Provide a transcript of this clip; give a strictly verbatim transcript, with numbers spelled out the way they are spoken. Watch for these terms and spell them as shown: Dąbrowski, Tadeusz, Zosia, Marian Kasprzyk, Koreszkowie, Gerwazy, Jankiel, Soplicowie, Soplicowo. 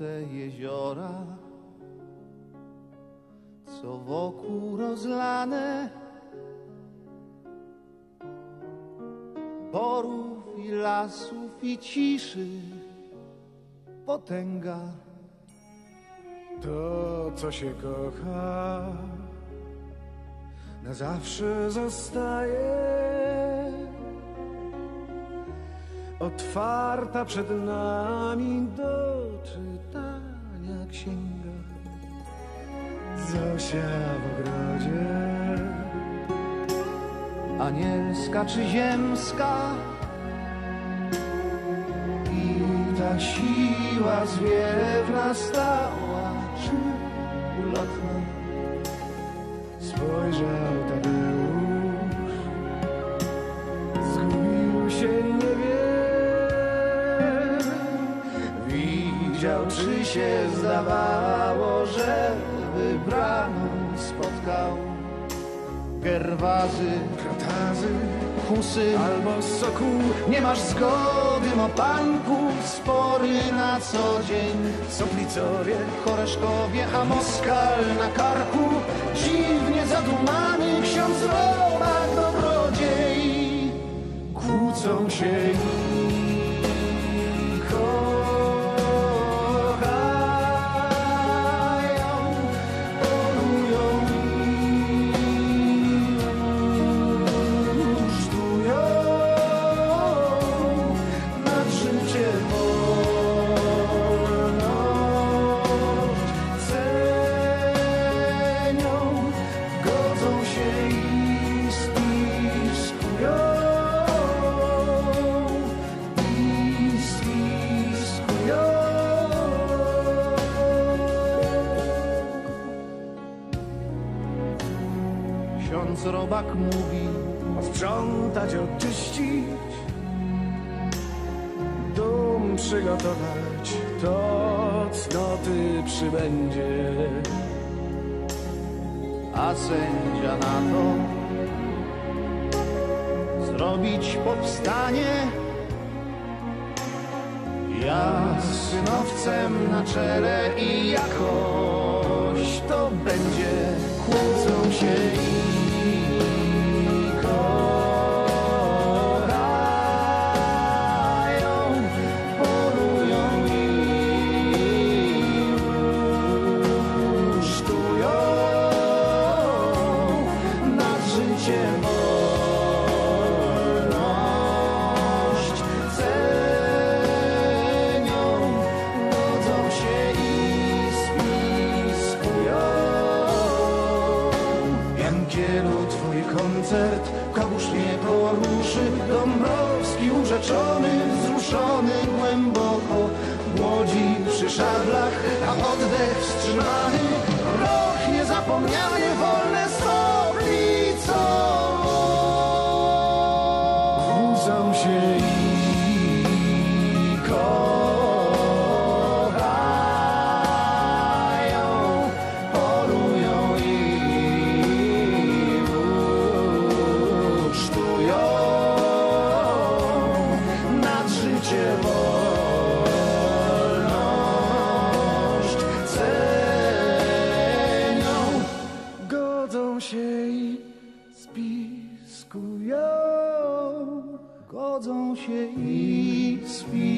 puste jeziora, co wokół rozlane, borów i lasów i ciszy potęga. To, co się kocha, na zawsze zostaje otwarta przed nami do czytania księga. Zosia w ogrodzie, anielska czy ziemska, i ta siła zwiewna stała czy ulotna. Spojrzał Tadeusz, zgubił się, nie wiem. Widział, czy się zdawało, że wybraną spotkał. Gerwazy, kratazy, husy albo sokół. Nie masz zgody, mopanku, spory na co dzień. Soplicowie, Koreszkowie, a Moskal na karku. Dziwnie zadumany ksiądz Robak dobrodziej. Kłócą się i kochają, polują i musztują nad życie wolność. Cenią, godzą się i spiskują, i spiskują. Ksiądz Robak mówi, posprzątać, oczyścić, dom przygotować, to cnoty przybędzie. A sędzia na to zrobić powstanie, ja z synowcem na czele i jakoś to będzie. Kłócą się i kochają, polują i musztują nad życiem wolność. Cenią, godzą się i spiskują. Jankielu, twój koncert kogoś nie poruszy. Dąbrowski urzeczony, wzruszony głęboko, młodzi przy szablach, a oddech wstrzymany. Rok niezapomniany, wolne Soplicowo. Kłócą się i kochają, polują i ucztują nad życie wolność. Cenią, godzą się i spiskują, godzą się i spiskują.